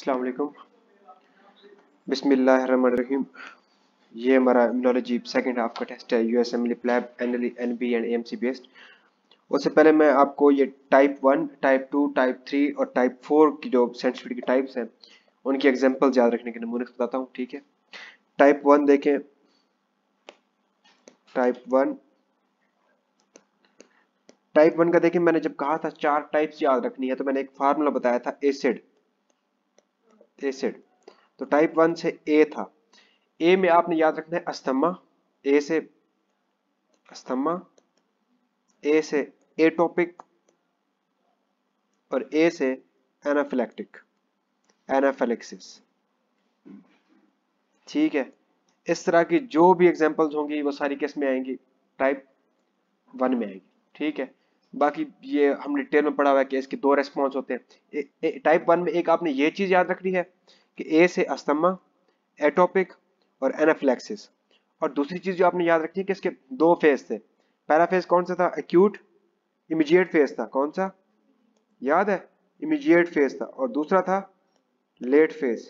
अस्सलाम वालेकुम, बिस्मिल्लाहिर्रहमानिर्रहीम। ये हमारा इम्यूनोलॉजी सेकंड हाफ का टेस्ट है, USMLE, PLAB, NLE, NB and AMC based. उससे पहले मैं आपको ये टाइप 1, टाइप 2, टाइप 3 और टाइप 4 की जो सेंसिटिविटी टाइप्स हैं उनकी एग्जाम्पल्स याद रखने के नमूने बताता हूँ, ठीक है। टाइप 1 देखें, टाइप 1 का देखिए, मैंने जब कहा था 4 टाइप्स याद रखनी है तो मैंने एक फार्मूला बताया था, एसिड। तो टाइप 1 से ए था, ए में आपने याद रखना है अस्थमा, ए से अस्थमा, ए से एटोपिक और ए से एनाफिलैक्टिक, एनाफिलैक्सिस, ठीक है। इस तरह की जो भी एग्जांपल्स होंगी वो सारी किस में आएंगी, टाइप 1 में आएंगी, ठीक है। बाकी ये हम डिटेल में पढ़ा हुआ है कि इसके 2 रेस्पॉन्स होते हैं। टाइप 1 में एक आपने ये चीज याद रखनी है कि ए से अस्थमा, एटोपिक और एनाफिलैक्सिस, और दूसरी चीज जो आपने याद रखनी है कि इसके 2 फेज थे। पहला फेज कौन सा था, एक्यूट इमीडिएट फेज था, कौन सा याद है, इमीडिएट फेज था, और दूसरा था लेट फेज।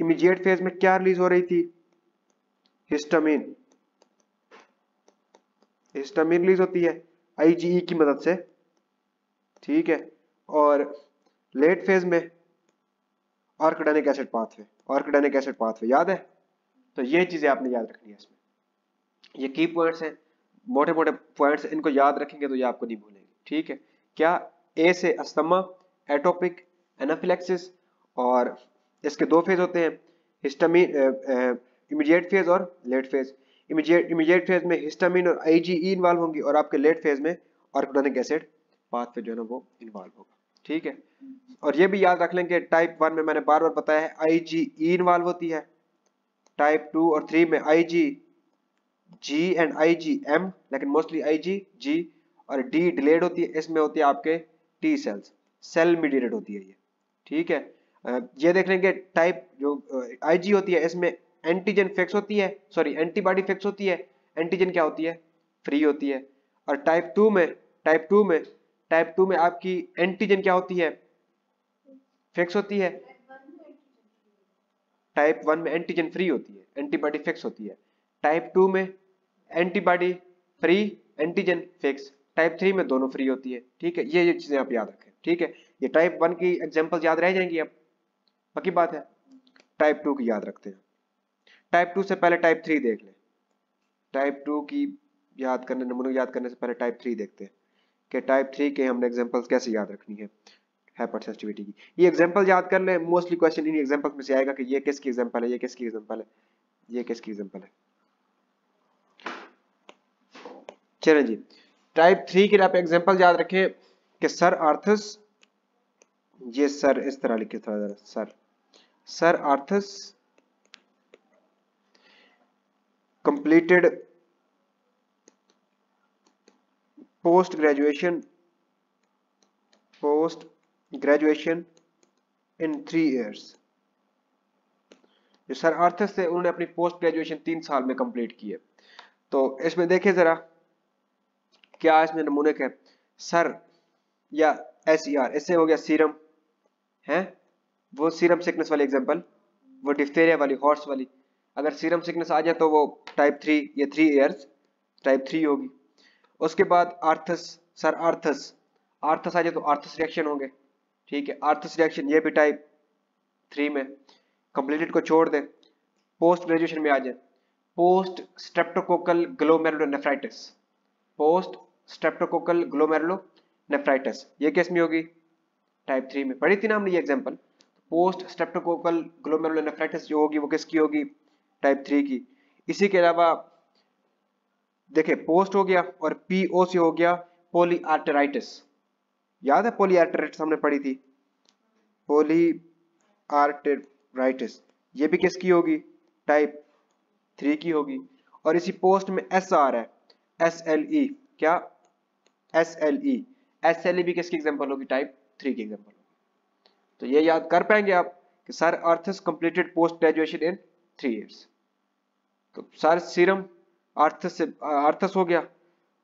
इमीडिएट फेज में क्या रिलीज हो रही थी, हिस्टामिन, हिस्टामिन रिलीज होती है IgE की मदद से, ठीक है। और लेट फेज में arachidonic acid pathway, arachidonic acid pathway याद है। तो ये चीजें आपने याद रखनी है, इसमें ये की पॉइंट्स हैं, मोटे मोटे पॉइंट्स, इनको याद रखेंगे तो ये आपको नहीं भूलेंगे, ठीक है। क्या, ए से अस्थमा, एटोपिक, एनाफिलैक्सिस, और इसके 2 फेज होते हैं, हिस्टामिन इमीडिएट फेज और लेट फेज। इमीडिएट फेज में हिस्टामिन और IgE इन्वॉल्व होंगी, और आपके लेट फेज में आर्किडेनिक एसिड पाथवे जो है ना वो इन्वॉल्व होगा, ठीक है। और ये भी याद रख लेंगे, टाइप 1 में मैंने बार बार बताया है IgE इन्वॉल्व होती है, टाइप 2 और 3 में IgG एंड IgM, लेकिन मोस्टली IgG, और D डिलेड होती है, इसमें होती है आपके T सेल्स, सेल मीडिएटेड होती है ये, ठीक है। ये देख लेंगे, टाइप जो IG होती है इसमें एंटीजन फिक्स होती है, सॉरी एंटीबॉडी फिक्स होती है, एंटीजन क्या होती है, फ्री होती है। और टाइप 2 में आपकी एंटीजन क्या होती है, फिक्स होती है, टाइप 1 में एंटीजन फ्री होती है, एंटीबॉडी फिक्स होती है। टाइप 2 में antibody free, antigen fix, type 3 में दोनों फ्री होती है, ठीक है। ये चीजें आप याद रखें, ठीक है। ये टाइप 1 की एग्जाम्पल याद रह जाएंगी, आप बाकी बात है टाइप 2 की याद रखते हैं। टाइप 2 से पहले टाइप 3 देख लें, टाइप 2 की याद करने, नमूनों याद करने से पहले टाइप 3 देखते हैं कि टाइप 3 के हमने एग्जांपल्स कैसे याद रखनी है, हाइपरसेंसिटिविटी की। ये एग्जांपल याद कर लें, मोस्टली क्वेश्चन इन एग्जांपल्स में से आएगा कि ये किसकी एग्जांपल है, ये किसकी एग्जांपल है, ये किसकी एग्जांपल है। चलिए जी, टाइप 3 के लिए आप एग्जांपल याद रखें कि सर आर्थस, ये सर इस तरह लिखे था जरा, sir Arthus completed post graduation in 3 years। जो सर आर्थस थे उन्होंने अपनी पोस्ट ग्रेजुएशन 3 साल में कंप्लीट की है। तो इसमें देखें जरा क्या इसमें नमूने के सर या SER, इससे हो गया सीरम, है वो सीरम सिकनेस वाली एग्जांपल, वो डिफ्थेरिया वाली, हॉर्स वाली। अगर सीरम सिकनेस आ जाए तो वो टाइप 3, ये 3 इयर्स टाइप 3 होगी। उसके बाद आर्थस, सर आर्थस आ जाए तो आर्थस रिएक्शन होंगे, ठीक है। आर्थस रिएक्शन ये भी टाइप 3 में, कंप्लीटेड को छोड़ दे, पोस्ट ग्रेजुएशन में आ जाए, post streptococcal glomerulonephritis, post streptococcal glomerulonephritis, ये केस में होगी टाइप 3 में, पढ़ी थी ना हमने ये एग्जाम्पल। पोस्ट स्ट्रेप्टोकोकल ग्लोमेरुलोनेफ्राइटिस जो होगी वो किसकी होगी, टाइप 3 की। इसी के अलावा देखे पोस्ट हो गया और PO से हो गया पॉलीआर्थराइटिस, याद है पॉलीआर्थराइटिस हमने पढ़ी थी, पॉलीआर्थराइटिस ये भी किसकी होगी, टाइप 3 की होगी। और इसी पोस्ट में SR है, SLE, क्या SLE भी किसकी एग्जांपल होगी, टाइप 3 की एग्जांपल होगी। तो ये याद कर पाएंगे आप कि sir Arthus completed post graduation in 3 years. तो सर सीरम आर्थस हो गया,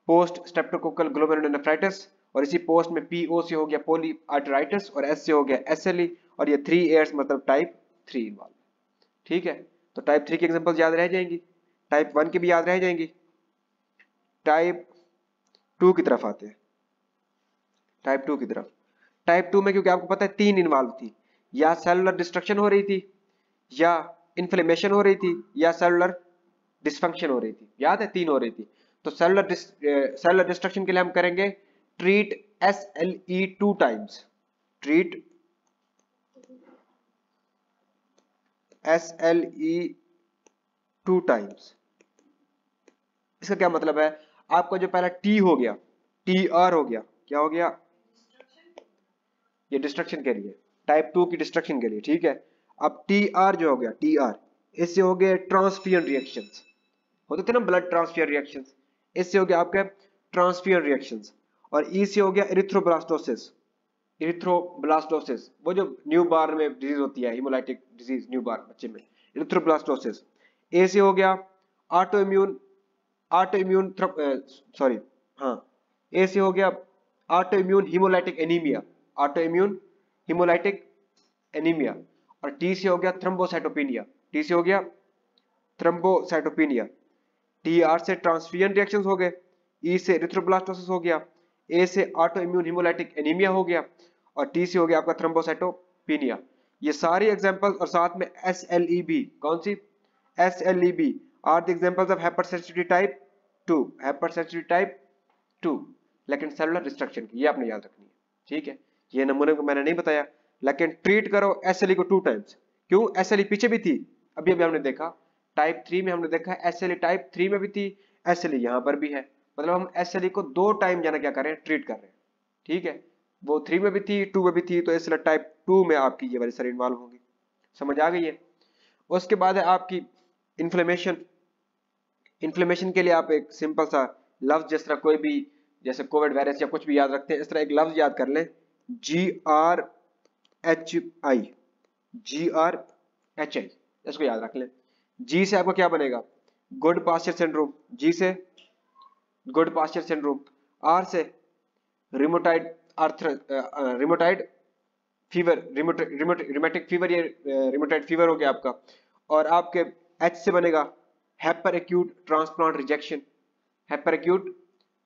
पोस्ट स्ट्रेप्टोकोकल ग्लोमेरुलोनेफ्राइटिस और इसी पोस्ट में पीओ से हो गया पोलीआर्थराइटिस और एस से हो गया एसएलई और ये 3 एयर्स मतलब टाइप 3 इन्वॉल्व। ठीक है, तो टाइप 3 के एग्जाम्पल याद रह जाएंगी, टाइप 1 की भी याद रह जाएंगी। टाइप 2 की तरफ आते हैं, टाइप 2 की तरफ। टाइप 2 में क्योंकि आपको पता है 3 इन्वॉल्व थी, या सेलुलर डिस्ट्रक्शन हो रही थी, या इन्फ्लेमेशन हो रही थी, या सेलुलर डिस्फंक्शन हो रही थी। याद है 3 हो रही थी। तो सेलुलर डिस्ट्रक्शन के लिए हम करेंगे treat SLE 2 times, treat SLE 2 times. इसका क्या मतलब है, आपका जो पहला T हो गया, TR हो गया, क्या हो गया ये डिस्ट्रक्शन के लिए, टाइप 2 की डिस्ट्रक्शन के लिए। ठीक है, अब TR जो हो गया, TR इससे हो गए ट्रांसफियन रिएक्शंस, होते थे ना ब्लड ट्रांसफियन रिएक्शंस, इससे हो गया आपके ट्रांसफियन रिएक्शंस। और E से हो गया एरिथ्रोब्लास्टोसिस, एरिथ्रोब्लास्टोसिस वो जो न्यू बॉर्न में डिजीज होती है, हीमोलाइटिक डिजीज न्यू बॉर्न बच्चे में, एरिथ्रोब्लास्टोसिस। A से हो गया A से हो गया autoimmune haemolytic anaemia, autoimmune haemolytic anaemia. और T से हो गया थ्रोम्बोसाइटोपेनिया, T से हो गया थ्रोम्बोसाइटोपेनिया। TR से ट्रांसफ्यूजन रिएक्शंस हो गए, E से एरिथ्रोब्लास्टोसिस हो गया, A से ऑटोइम्यून हीमोलाइटिक एनीमिया हो गया, और T से हो गया आपका थ्रोम्बोसाइटोपेनिया। ये सारी एग्जांपल्स और साथ में SLEB, कौन सी SLEB, are the examples of hypersensitivity type 2, hypersensitivity type 2 लेकिन सेलुलर डिस्ट्रक्शन की, ये आपने याद रखनी है। ठीक है, ये नमूने को मैंने नहीं बताया, लेकिन ट्रीट करो SLE को 2 टाइम्स। क्यों, SLE पीछे भी थी, अभी हमने देखा टाइप 3 में, हमने देखा SLE टाइप 3 में भी थी, SLE यहाँ पर भी है, मतलब हम SLE को 2 टाइम जाना क्या कर रहे हैं, ट्रीट कर रहे हैं। ठीक है, वो 3 में भी थी, 2 में भी थी, तो इसलिए टाइप 2 में आपकी ये वाली सारी इन्वॉल्व होंगी। समझ आ गई है। उसके बाद है आपकी इन्फ्लेमेशन। इन्फ्लेमेशन के लिए आप एक सिंपल सा लफ्ज, जिस तरह कोई भी जैसे कोविड वायरस या कुछ भी याद रखते हैं, इस तरह एक लफ्ज याद कर लें, GRHI, इसको याद रख लें। G से आपको क्या बनेगा, गुडपास्चर सिंड्रोम, G से गुडपास्चर सिंड्रोम। R से रिमोटाइड फीवर, रिमोटिक फीवर, ये रिमोटाइड फीवर हो गया आपका। और आपके H से बनेगा hyper acute transplant rejection, hyper acute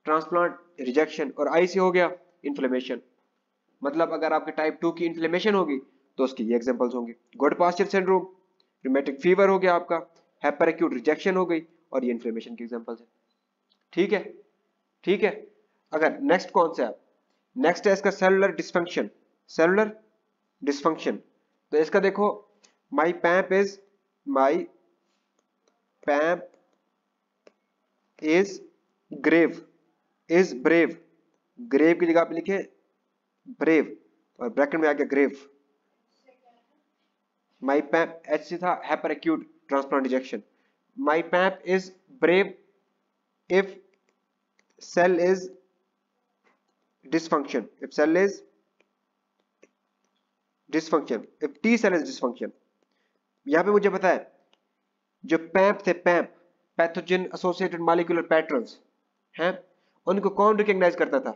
transplant rejection. और I से हो गया इन्फ्लेमेशन, मतलब अगर आपके टाइप 2 की इन्फ्लेमेशन होगी तो उसकी ये एग्जांपल्स होंगे, गुडपास्चर सिंड्रोम, रिमेटिक फीवर हो गया आपका, हाइपर एक्यूट रिजेक्शन हो गई, और ये इन्फ्लेमेशन की एग्जांपल्स हैं। ठीक है, ठीक है। अगर नेक्स्ट कौन सा है, नेक्स्ट है इसका सेलुलर डिस्फंक्शन, सेलुलर डिस्फंक्शन। तो इसका देखो, my PAMP is grave, is brave, grave की जगह आप लिखे ब्रेव और ब्रैकेट में आ गया ग्रेव। माई पैम्प, एच सी था hyper acute transplant rejection, my PAMP is brave if cell is dysfunction, if cell is dysfunction, if T cell is dysfunction. यहां पे मुझे पता है जो पैम्प थे, PAMP pathogen associated molecular patterns हैं, उनको कौन रिकॉग्नाइज करता था,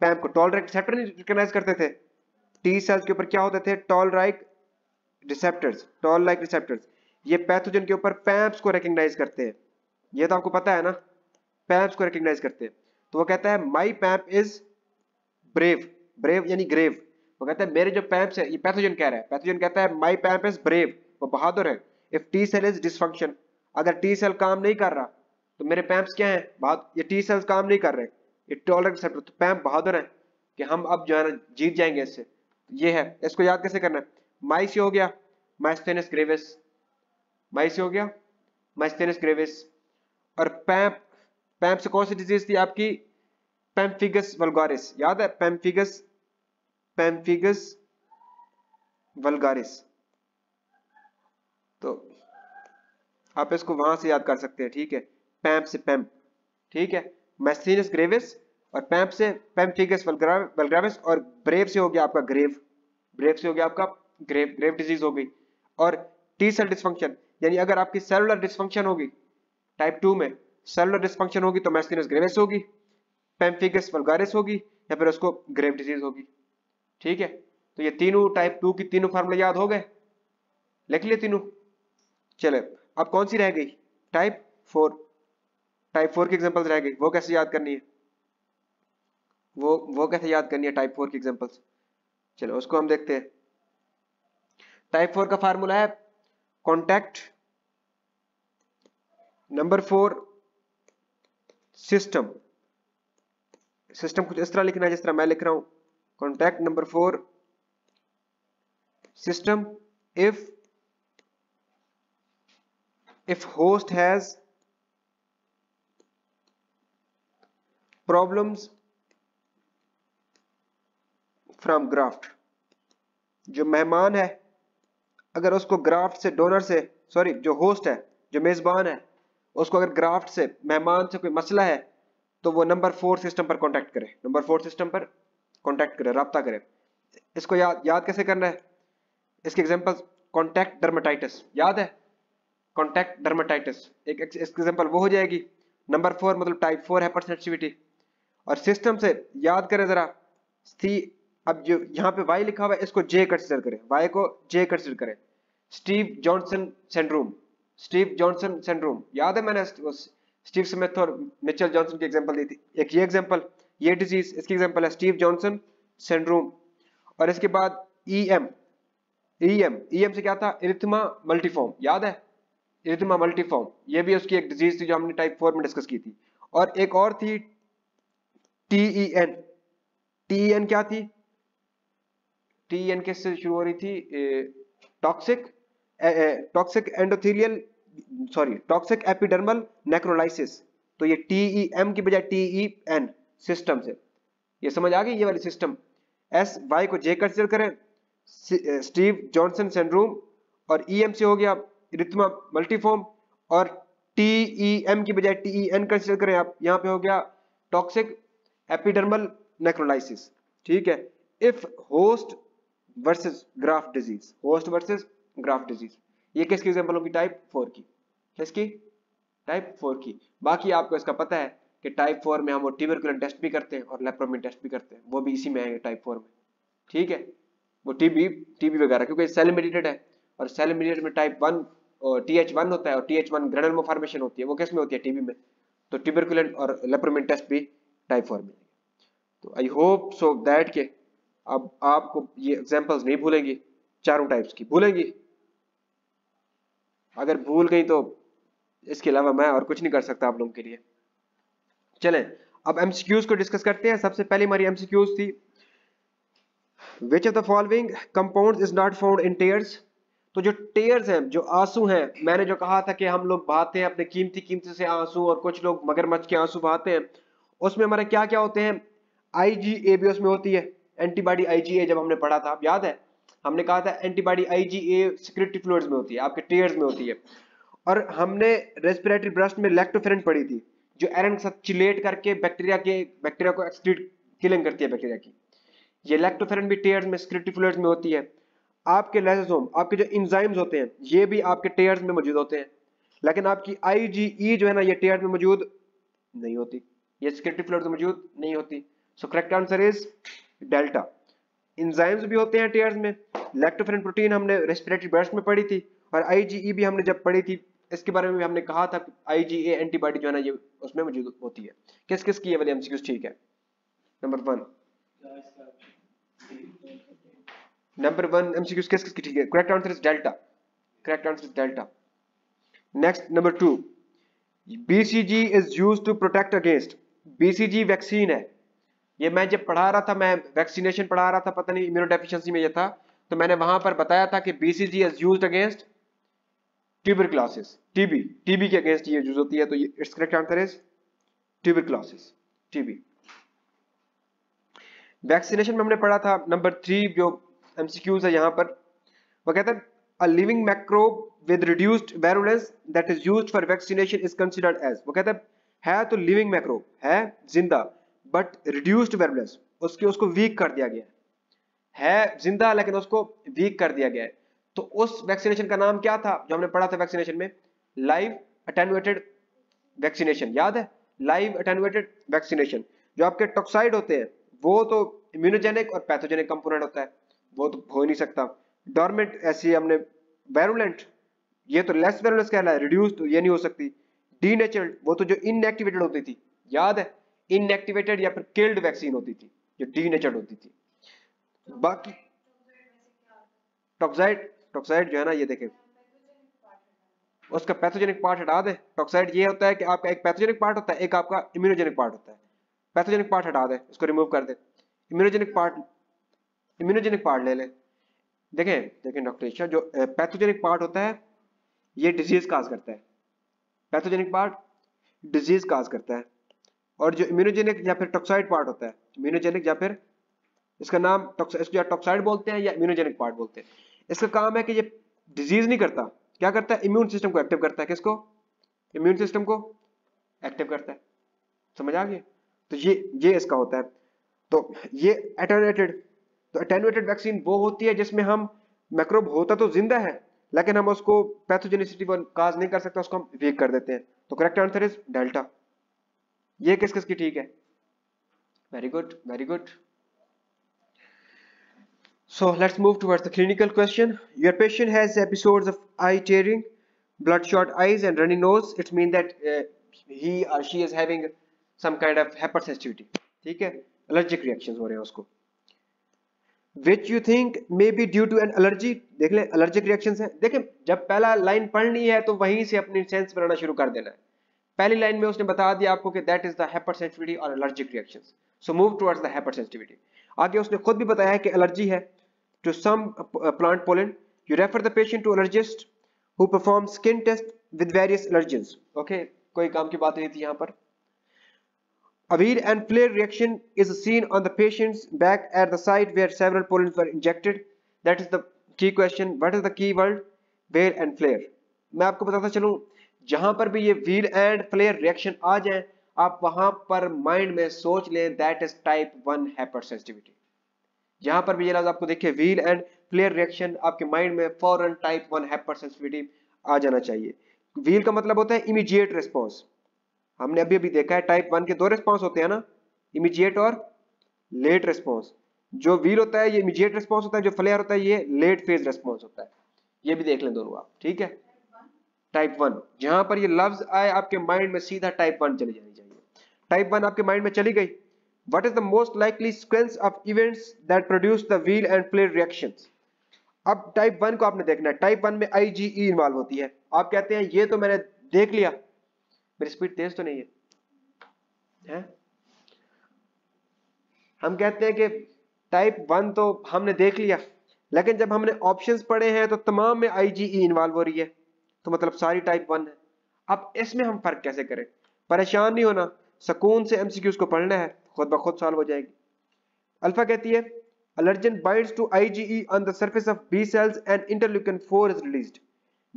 पैम्प को टॉल-like रिसेप्टर नहीं रिकॉग्नाइज करते थे, टी सेल्स के ऊपर क्या होते थे, टॉल-like रिसेप्टर्स, टॉल-like रिसेप्टर्स। ये पैथोजन के ऊपर पैम्प्स को रिकॉग्नाइज करते हैं, ये तो आपको पता है ना, पैम्प्स को रिकॉग्नाइज करते हैं। तो वो कहता है my PAMP is brave, brave यानी ग्रेव। वो कहता है मेरे जो पैम्प्स है, ये पैथोजन कह रहा है, पैथोजन कहता है माई पैम्प इज ब्रेव, वो बहादुर है। If T cell is dysfunction, अगर टी सेल काम नहीं कर रहा तो मेरे पैम्प्स क्या है, ये टी सेल्स काम नहीं कर रहे, टॉल-like रिसेप्टर, तो पैम्प बहादुर है कि हम अब जो है ना जीत जाएंगे इससे, ये है। इसको याद कैसे करना है, माई से हो गया माइस्थेनियस ग्रेविस, माई से हो गया माइस्थेनियस ग्रेविस। और पैम्प, पैम्प से कौन सी डिजीज थी आपकी, पेम्फिगस वल्गारिस, याद है पेम्फिगस, पेम्फिगस वल्गारिस। तो आप इसको वहां से याद कर सकते हैं। ठीक है, पैम्प से पैम्प, ठीक है, मैस्थेनियस ग्रेविस और पैम्प से पेम्फिगस वल्गारिस। और ब्रेव से हो गया आपका ग्रेव, ब्रेव से हो गया आपका ग्रेव, ग्रेव डिजीज हो गई। और टी सेल डिस्फंक्शन, यानी अगर आपकी सेलुलर डिस्फंक्शन होगी टाइप 2 में, सेलुलर डिस्फंक्शन होगी तो मैस्थेनियस ग्रेविस होगी, पेम्फिगस वल्गारिस होगी या फिर उसको ग्रेव डिजीज होगी। ठीक है, तो ये तीनों टाइप 2 की तीनों फार्मूले याद हो गए, लिख लिए तीनों। चले अब कौन सी रह गई? टाइप 4 की एग्जांपल्स रह गई। वो कैसे याद करनी है, वो कैसे याद करनी है टाइप 4 की एग्जांपल्स? चलो उसको हम देखते हैं। टाइप 4 का फार्मूला है कॉन्टैक्ट नंबर 4 सिस्टम। सिस्टम कुछ इस तरह लिखना है जिस तरह मैं लिख रहा हूं, contact number 4 system if host has problems from graft, जो मेहमान है अगर उसको ग्राफ्ट से डोनर से सॉरी जो होस्ट है जो मेजबान है उसको अगर ग्राफ्ट से मेहमान से कोई मसला है तो वो नंबर 4 सिस्टम पर कांटेक्ट करे, नंबर 4 सिस्टम पर कांटेक्ट करे, रब्ता करे। इसको याद कैसे करना है? इसके एग्जांपल्स कांटेक्ट डर्मेटाइटिस, याद है कॉन्टैक्ट डर्मेटाइटिस, एक एग्जांपल वो हो जाएगी। नंबर 4 मतलब टाइप 4 है परसेंसिटिविटी। और सिस्टम से याद करें जरा स्टी, अब जो यहाँ पे वाई लिखा हुआ है इसको जे कंसिडर करें, वाई को जे कंसिडर करें। स्टीव जॉनसन सिंड्रोम याद है मैंने स्टीव स्मिथ और मिचेल जॉनसन की एग्जांपल दी थी, एक ये एग्जांपल, ये डिजीज इसकी एग्जांपल है स्टीव जॉनसन सिंड्रोम। और इसके बाद ईएम से क्या था? एरिथमा मल्टीफॉर्म, याद है एरिथमा मल्टीफॉर्म, ये भी उसकी एक डिजीज थी जो हमने टाइप 4 में डिस्कस की थी। और एक और थी टीईएन, क्या थी? टीईएन किससे शुरू हो रही थी? Toxic epidermal necrolysis. तो ये टीईएम की बजाय टीईएन सिस्टम से, ये समझ आ गई ये वाली सिस्टम। एस वाई को जे कंसिडर करें, स्टीव जॉनसन सिंड्रोम और ईएम से हो गया एरिथमा मल्टीफॉर्म, और टीईएम की बजाय टीईएन कंसिडर करें आप, यहाँ पे हो गया टॉक्सिक एपिडर्मल नेक्रोलाइसिस। ठीक है, if host versus graft disease, host versus graft disease, ये किसकी एग्जांपल होगी? टाइप 4 की। किसकी? टाइप 4 की। बाकी आपको इसका पता है कि टाइप 4 में हम वो ट्यूबरकुलन टेस्ट भी करते हैं और लेप्रोमिन टेस्ट भी करते हैं, वो भी इसी में आएंगे टाइप 4 में। ठीक है, वो टीबी वगैरह क्योंकि सेल मेडिएटेड है, और सेल मेडिएटेड में टाइप 1 और TH1 होता है, और TH1 ग्रेनुलोमा फॉर्मेशन होती है, वो किस में होती है? टीबी में। तो ट्यूबरकुलन और लेप्रोमिन टेस्ट भी टाइप 4 में। तो आई होप सो दैट के अब आपको ये एग्जांपल्स नहीं भूलेंगी, चारों टाइप्स की भूलेंगी? अगर भूल गई तो इसके अलावा मैं और कुछ नहीं कर सकता आप लोगों के लिए। चलें अब एमसीक्यूज को डिस्कस करते हैं। सबसे पहले हमारी एमसीक्यूज थी which of the following compounds is not found in tears. तो जो टेयर्स हैं, जो आंसू हैं, मैंने जो कहा था कि हम लोग बहाते हैं अपने कीमती से आंसू, और कुछ लोग मगरमच्छ के आंसू बहाते हैं, उसमें हमारे क्या क्या होते हैं? IgA भी उसमें होती है, एंटीबॉडी IgA जब हमने पढ़ा था, आप याद है हमने कहा था एंटीबॉडी IgA सिक्रेटरी फ्लूइड्स में होती है, आपके टेयर्स में होती है। और हमने रेस्पिरेटरी ब्रस्ट में लैक्टोफेरेंट पढ़ी थी जो एरन के साथ चिलेट करके बैक्टीरिया को एक्सक्रीट किलिंग करती है बैक्टीरिया की, ये लैक्टोफेरेंट भी टेयर्स में सिक्रेटरी फ्लूइड्स में होती है। आपके लाइसोसोम, आपके जो एंजाइम्स होते हैं, ये भी आपके टेयर्स में मौजूद होते हैं, लेकिन आपकी IgE जो है ना ये टेयर्स में मौजूद नहीं होती, ये सिक्रेटरी फ्लूइड्स में मौजूद नहीं होती। So correct answer is delta. Enzymes भी होते हैं टेयर्स में, लैक्टोफेरेंट प्रोटीन हमने रेस्पिरेटरी ब्रस्ट में पढ़ी थी, और IgE भी हमने जब पढ़ी थी इसके बारे में भी हमने कहा था IgA एंटीबॉडी जो है ना ये उसमें मौजूद होती है। किस किस की ये वाली एमसीक्यूज? ठीक है, नंबर 1 एमसीक्यूज किस किस की? ठीक है, correct answer is delta, correct answer is delta. Next number 2 BCG is used to protect against. BCG vaccine है, ये मैं जब पढ़ा रहा था, मैं वैक्सीनेशन पढ़ा रहा था, पता नहीं इम्यूनो डेफिशिएंसी में ये था, तो मैंने वहां पर बताया था कि BCG is used against tuberculosis, TB के अगेंस्ट ये यूज होती है, तो it's correct answer is tuberculosis, TB. Vaccination में हमने पढ़ा था नंबर 3 जो एमसीक्यूज है यहाँ पर, वो कहता है a living microbe with reduced virulence that is used for vaccination is considered as. वो कहता है तो लिविंग मैक्रोब है जिंदा बट रिड्यूस्ड वायरुलेंस, उसको वीक कर दिया गया है, जिंदा लेकिन उसको वीक कर दिया गया है, तो उस वैक्सीनेशन का नाम क्या था जो हमने पढ़ा था वैक्सीनेशन में? लाइव अटेनुएटेड वैक्सीनेशन, याद है लाइव अटेनुएटेड वैक्सीनेशन। जो आपके टॉक्साइड होते हैं वो तो इम्यूनोजेनिक और पैथोजेनिक कंपोनेंट होता है, वो तो हो ही नहीं सकता। डॉर्मेंट ऐसी हमने वेरुलेंट, ये तो लेस वेरुलेंस कहला है, रिड्यूस तो ये नहीं हो सकती। डीनेचर्ड वो तो जो इनएक्टिवेटेड होती थी, याद है इनएक्टिवेटेड या फिर किल्ड वैक्सीन होती थी जो डीनेचर्ड होती थी। बाकी टॉक्साइड जो है ना, ये देखें उसका पैथोजेनिक पार्ट हटा दे। टॉक्साइड ये होता है कि आपका एक पैथोजेनिक पार्ट होता है, एक आपका इम्यूनोजेनिक पार्ट होता है। पैथोजेनिक पार्ट हटा दे, उसको रिमूव कर दे, इम्यूनोजेनिक पार्ट ले ले। देखें डॉक्टर ईशा, जो पैथोजेनिक पार्ट होता है ये डिजीज काज करता है, पैथोजेनिक पार्ट डिजीज काज करता है, और जो इम्यूनोजेनिक या फिर टॉक्साइड पार्ट होता है, इम्यूनोजेनिक या फिर इसका नाम इसको टॉक्साइड बोलते हैं या इम्यूनोजेनिक पार्ट बोलते हैं। इसका काम है कि ये डिजीज नहीं करता, क्या करता है इम्यून सिस्टम को एक्टिव करता है। किसको? इम्यून सिस्टम को एक्टिव करता है। समझ आ गया? तो ये इसका होता है। तो ये एटेनुएटेड वैक्सीन वो होती है जिसमें हम मैक्रोब होता तो जिंदा है लेकिन हम उसको पैथोजेनिसिटी पर काज नहीं कर सकता, उसको हम वीक कर देते हैं। तो करेक्ट आंसर इज डेल्टा। ये किस किस की ठीक है? Very good, very good. So let's move towards the clinical question. Your patient has episodes of eye tearing, bloodshot eyes and runny nose. It means that he or she is having some kind of hypersensitivity. ठीक है, allergic reactions हो रहे हैं उसको, which you think may be due to an allergy. देख लें allergic reactions हैं। देखें जब पहला लाइन पढ़नी है तो वहीं से अपनी सेंस बनाना शुरू कर देना है। पहली लाइन में उसने बता दिया आपको कि that is the hypersensitivity or allergic reactions. So move towards the hypersensitivity. आगे उसने खुद भी बताया है कि allergy है to some plant pollen. You refer the patient to allergist who performs skin test with various allergens. Okay, कोई काम की बात नहीं थी यहाँ पर। Averse and flare reaction is seen on the patient's back at the site where several pollens were injected. That is the key question. What is the key word? Veil and flare. मैं आपको बताता चलूँ, जहाँ पर भी ये veil and flare reaction आ जाए, आप वहाँ पर mind में सोच लें that is type 1 hypersensitivity. जहां पर भी ये लफ्ज आपको देखिए व्हील एंड फ्लेयर रिएक्शन, आपके माइंड में फौरन टाइप 1 हाइपरसेंसिटिविटी आ जाना चाहिए। व्हील का मतलब होता है इमीडिएट रिस्पांस। हमने अभी देखा है टाइप 1 के दो रिस्पांस होते हैं ना, इमीडिएट और लेट रिस्पांस। जो व्हील होता है ये इमीडिएट रिस्पांस होता है, जो फ्लेयर होता है ये लेट फेज रिस्पांस होता है। ये भी देख लें दोनों आप, ठीक है। टाइप 1 जहां पर ये लफ्ज आए आपके माइंड में सीधा टाइप 1 चली जानी चाहिए। टाइप 1 आपके माइंड में चली गई। What is the most likely sequence of events that produce the wheel and flare reactions? अब टाइप 1 को आपने देखना है। टाइप 1 में IgE इन्वॉल्व होती है। आप कहते हैं ये तो मैंने देख लिया, मेरी स्पीड तेज तो नहीं है, हम कहते हैं कि टाइप 1 तो हमने देख लिया, लेकिन जब हमने ऑप्शंस पढ़े हैं तो तमाम में IgE इन्वॉल्व हो रही है, तो मतलब सारी टाइप 1 है। अब इसमें हम फर्क कैसे करें? परेशान नहीं होना, सुकून से MCQs को पढ़ना है, खुद ब खुद सॉल्व हो जाएगी। अल्फा कहती है allergen binds to IgE on the surface of B cells and interleukin 4 is released.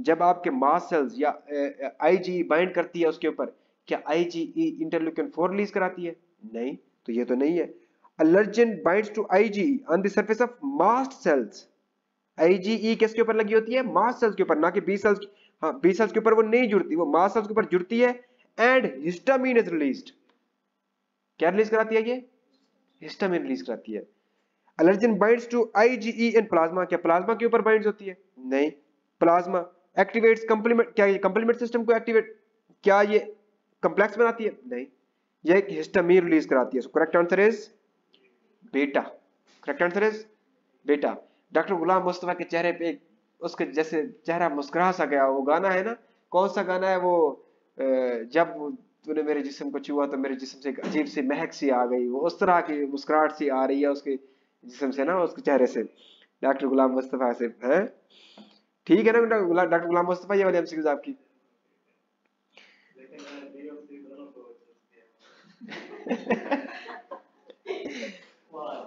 जब आपके मास सेल्स या IgE बाइंड करती है उसके ऊपर, क्या IgE इंटरल्यूकिन 4 रिलीज कराती है? नहीं, तो ये तो नहीं है। Allergen binds to IgE on the surface of mast cells. IgE किसके ऊपर लगी होती है? मास्ट सेल्स के ऊपर, ना कि बी सेल्स। हां, बी सेल्स के ऊपर वो नहीं जुड़ती, वो मास्ट सेल्स के ऊपर जुड़ती है एंड हिस्टामिन इज रिलीज्ड। क्या रिलीज कराती है ये? हिस्टामिन रिलीज कराती है। Allergen binds to IgE in plasma. क्या प्लाज्मा के ऊपर बाइंड्स होती है? नहीं। Plasma activates complement. क्या ये कंप्लीमेंट सिस्टम को एक्टिवेट, क्या ये कॉम्प्लेक्स बनाती है? नहीं, ये एक हिस्टामिन रिलीज कराती है। So correct answer is beta. Correct answer is beta. Doctor Ghulam Mustafa के चेहरे पे उसके जैसे चेहरा मुस्कुरा सा गया। वो गाना है ना, कौन सा गाना है वो, जब तूने मेरे जिस्म को छुआ तो मेरे जिस्म से एक अजीब सी महक सी आ गई, वो उस तरह की मुस्कुराहट सी आ रही है उसके जिस्म से ना, उसके चेहरे से। डॉक्टर गुलाम मुस्तफा से है, ठीक है ना डॉक्टर गुलाम मुस्तफा। ये वाले एमसीक्यूज आपकी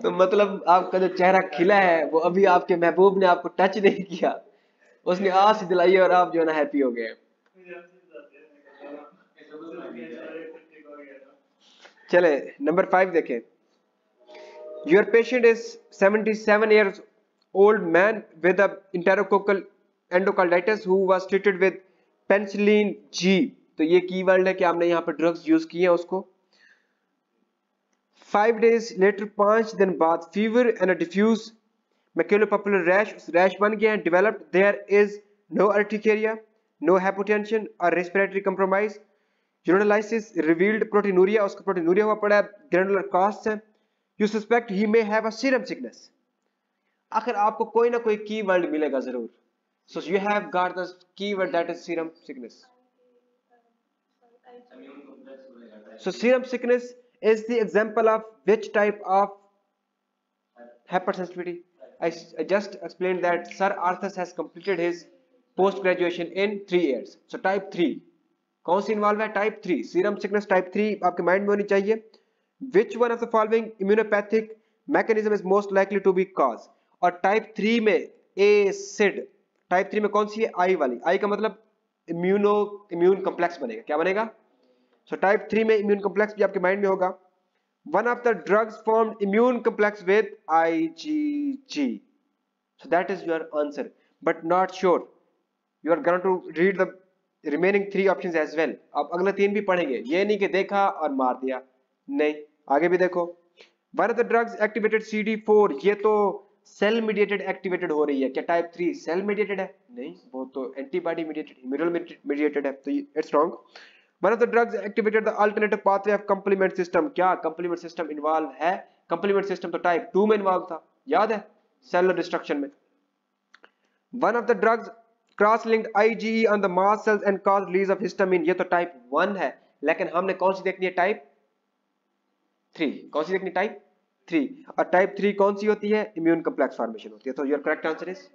तो मतलब आपका जो चेहरा खिला है वो अभी आपके महबूब ने आपको टच नहीं किया, उसने आस दिलाई और आप जो है ना हैप्पी हो गए। चले नंबर 5 देखें। Your patient is 77 years old man with a enterococcal endocarditis who was treated with penicillin G। तो ये कीवर्ड है कि आपने यहाँ पर ड्रग्स यूज किए हैं उसको। 5 days later 5 दिन बाद fever and a diffuse maculopapular rash बन गया है developed, there is no urticaria, no hypotension or respiratory compromise, urinalysis revealed proteinuria, उसको proteinuria हुआ पड़ा है, granular cast है, you suspect he may have a serum sickness. आखिर आपको कोई ना कोई keyword मिलेगा जरूर. So you have got the keyword that is serum sickness. So serum sickness is the example of which type of hypersensitivity? I just explained that Sir Arthus has completed his post-graduation in 3 years. So type 3. कौन सी involve है? Type 3. Serum sickness type 3 आपके mind में होनी चाहिए. Which one of the following immunopathic mechanism is most likely to be cause? और type 3 में acid. Type 3 में कौन सी है? आई वाली. आई का मतलब इम्यून कॉम्प्लेक्स बनेगा. क्या बनेगा? So टाइप 3 में इम्यून कॉम्प्लेक्स भी आपके माइंड में होगा. One of the drugs formed immune complex with IgG. So that is your answer, but not sure. You are going to read the remaining 3 options as well. अब अगला 3 भी पढ़ेंगे. ये नहीं कि देखा और मार दिया. नहीं, आगे भी देखो. One of the drugs activated CD4. ये तो cell mediated activated हो रही है. क्या type 3 cell mediated है? नहीं, वो तो antibody mediated, humoral mediated है. तो it's wrong. One of the drugs activated the alternative pathway of complement system. क्या complement system involved है? Complement system तो type 2 में involved था, याद है, cellular destruction में. One of the drugs cross-linked IgE on the mast cells and caused release of histamine. ये तो type 1 है, लेकिन हमने कौन सी देखनी है? Type 3. कौन सी देखनी? Type 3. और type 3 कौन सी होती है? Immune complex formation होती है. तो your correct answer is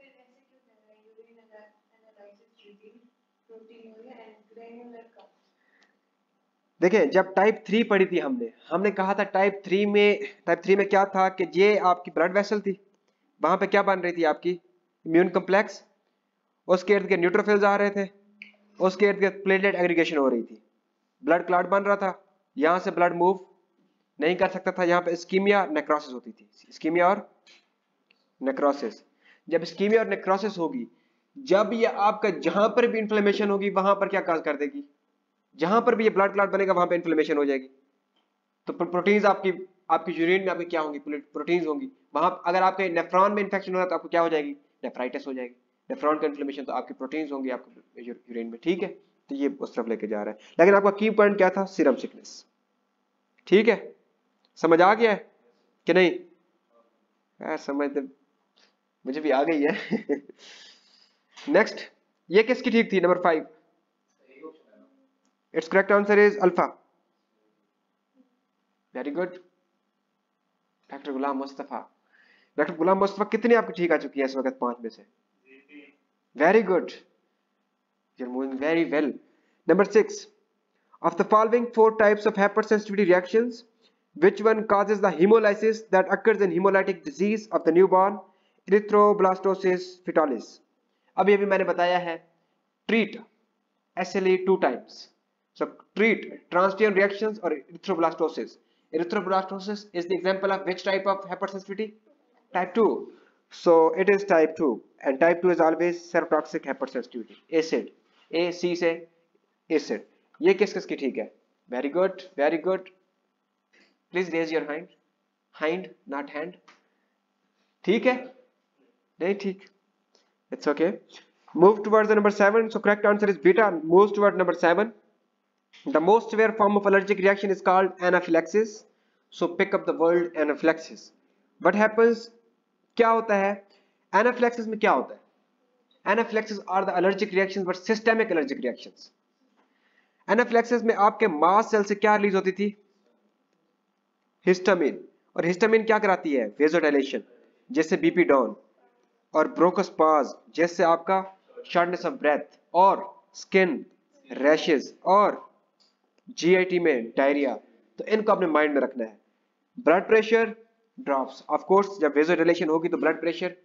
देखें, जब टाइप 3 पढ़ी थी हमने कहा था टाइप 3 में क्या था कि ये आपकी ब्लड वेसल थी, वहां पे क्या बन रही थी आपकी? Immune complex. उसके इर्द गिर्द न्यूट्रोफिल्स आ रहे थे, उसके इर्द गिर्द प्लेटलेट एग्रीगेशन हो रही थी, ब्लड क्लॉट बन रहा था, यहाँ से ब्लड मूव नहीं कर सकता था, यहाँ पे इस्कीमिया नेक्रोसिस होती थी. इस्कीमिया और नेक्रोसिस. जब इस्कीमिया और नेक्रोसिस होगी, जब ये आपका जहां पर भी इन्फ्लेमेशन होगी वहां पर क्या काज कर देगी? जहां पर भी ये ब्लड क्लॉट बनेगा वहां पे इन्फ्लेमेशन हो जाएगी. तो प्रोटीन्स आपकी यूरिन में आपके क्या होंगी? प्रोटीन्स होंगी. वहां अगर आपके नेफ्रॉन में इन्फेक्शन हो रहा है तो आपको क्या हो जाएगी? नेफ्राइटिस हो जाएगी. नेफ्रॉन का इन्फ्लेमेशन तो आपकी प्रोटीन्स होंगी आपके यूरिन में. ठीक है, तो ये उस तरफ लेके जा रहा है, लेकिन आपका की पॉइंट क्या था? Serum sickness. ठीक है, समझ आ गया है कि नहीं? यार समझ तो मुझे भी आ गई है. नेक्स्ट, ये किसकी ठीक थी? Number 5. Its correct answer is alpha. Very good. Dr. Ghulam Mustafa. Dr. Ghulam Mustafa कितने आपकी ठीक आ चुकी है इस वक्त 5 में से? Very good. You are moving very well. Number 6. Of the following 4 types of hypersensitivity reactions, which one causes the hemolysis that occurs in hemolytic disease of the newborn? Erythroblastosis fetalis. अभी मैंने बताया है treat SLE 2 types. So treat transient reactions or erythroblastosis. Erythroblastosis is the example of which type of hypersensitivity? Type 2. So it is type 2, and type 2 is always serotoxic hypersensitivity. Acid. A C से acid. ये किस की ठीक है? Very good, very good. Please raise your hand. Hind, not hand. ठीक है? नहीं ठीक. It's okay. Move towards the number 7. So correct answer is beta. Moves towards number 7. The most severe form of allergic reaction is called anaphylaxis. So pick up the word anaphylaxis. What happens? क्या होता है anaphylaxis में? क्या होता है? Anaphylaxis are the allergic reactions but systemic allergic reactions. Anaphylaxis में आपके मास cell से क्या रिलीज होती थी? हिस्टामिन. और हिस्टामिन क्या कराती है? वेजोडाइलेशन, जैसे बीपी डाउन, और ब्रोंकोस्पाज, जैसे आपका शॉर्टनेस ऑफ ब्रेथ, और स्किन रैशेस, और जीआईटी में डायरिया. तो इनको अपने माइंड में रखना है. Blood pressure drops, of course जब वेजोडाइलेशन होगी तो ब्लड प्रेशर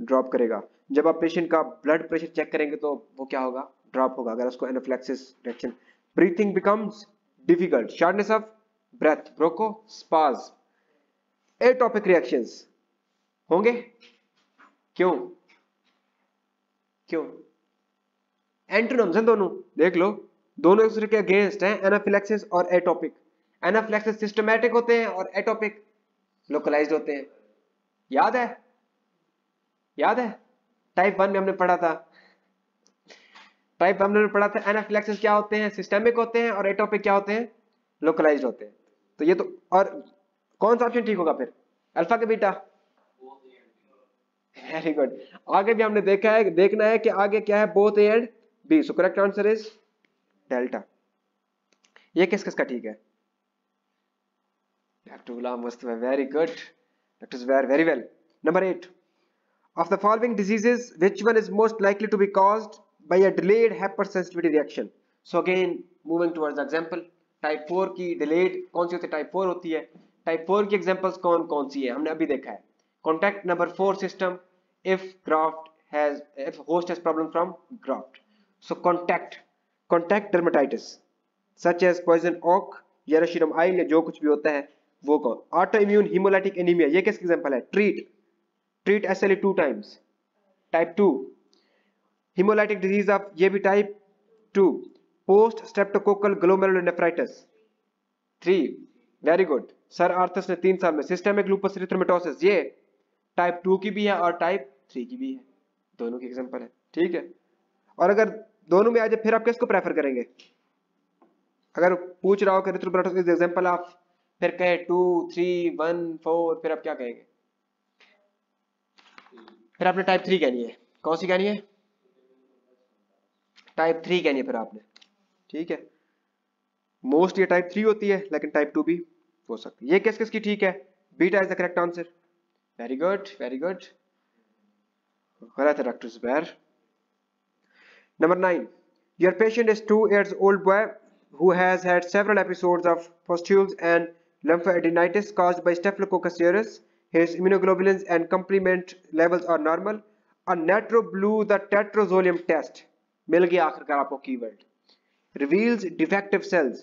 ड्रॉप करेगा. जब आप पेशेंट का ब्लड प्रेशर चेक करेंगे तो वो क्या होगा? ड्रॉप होगा अगर उसको anaphylaxis reaction. Breathing becomes difficult, shortness of breath, bronchospasm. Atopic reactions होंगे. क्यों? एंटोनिम्स हैं दोनों, देख लो, दोनों एक दूसरे के अगेंस्ट हैं, एनाफिलैक्सिस और एटॉपिक. एनाफ्लैक्सिस सिस्टमैटिक होते हैं और एटोपिक लोकलाइज्ड होते हैं। याद है, याद है? टाइप 1 में हमने पढ़ा था, एनाफ्लैक्सिस क्या होते हैं, सिस्टेमिक होते हैं, और एटोपिक क्या होते हैं, लोकलाइज्ड होते हैं। तो ये तो, और कौन सा ऑप्शन ठीक होगा फिर, अल्फा के बीटा? Very good. आगे भी हमने देखा है, देखना है कि आगे क्या है, both A and B. So correct answer is delta. ये किस किस का ठीक है? Doctor Ghulam Mustafa, very good doctor Zubair, very well. Number 8, of the following diseases which one is most likely to be caused by a delayed hypersensitivity reaction. So again, moving towards the example, type 4 की delayed कौन सी होती है? type 4 होती है। type 4 की examples कौन कौन सी है हमने अभी देखा है। contact number 4 system if host has problem from graft. So contact dermatitis such as poison oak, Yersinia eye या जो कुछ भी होता है वो कौन? autoimmune hemolytic anemia, ये किसका example है? treat SLE 2 times, type 2। Haemolytic disease of, ये भी type 2। Post streptococcal glomerulonephritis 3, very good. Sir Arthus ने 3 साल में सिस्टेमिक लूपस एरिथेमेटोसिस, ये टाइप 2 की भी है और टाइप 3 की भी है, दोनों की एग्जांपल है, ठीक है। और अगर दोनों में आ जाए फिर आप किसको प्रेफर करेंगे? अगर पूछ रहा हो कि एरिथेमेटोसिस इज एग्जांपल ऑफ, फिर कहे 2, 3, 1, 4, फिर आप क्या कहेंगे? फिर आपने टाइप 3 कहनी है। कौन सी कहनी है? टाइप 3 कहनी है फिर आपने, ठीक है। मोस्ट ये टाइप 3 होती है लेकिन टाइप 2 भी हो सकती है। ये किस किस की ठीक है? Beta is the correct answer, very good very good. गलत है doctor Zubair. Number 9, your patient is 2 years old boy who has had several episodes of pustules and lymphoadenitis caused by Staphylococcus aureus. His immunoglobulins and complement levels are normal. A natro blew the tetrazoline test. मिल गया आखिरकार आपको keyword, reveals defective cells.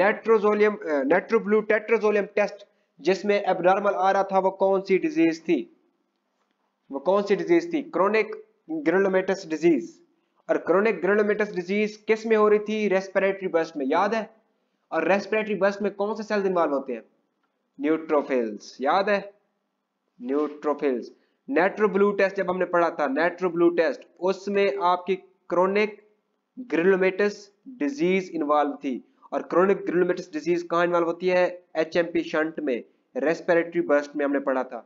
Nitroblue tetrazolium test जिसमें abnormal आ रहा था वो कौन सी डिजीज थी? Chronic granulomatous disease. और क्रोनिक ग्रेनुलोमेटस डिजीज किस में हो रही थी? रेस्पिरेटरी बस्ट में, याद है? और रेस्पिरेटरी बस्ट में कौन से सेल्स इन्वॉल्व होते हैं? न्यूट्रोफिल्स, याद है? न्यूट्रोफिल्स। नेट्रोब्लू टेस्ट जब हमने पढ़ा था, नेट्रोब्लू टेस्ट, उसमें आपकी क्रोनिक ग्रेनुलोमेटस डिजीज इन्वॉल्व थी। और क्रोनिक ग्रेनुलोमेटस डिजीज कहाँ इन्वॉल्व होती है? एचएमपी शंट में, रेस्पिरेटरी बस्ट में हमने पढ़ा था।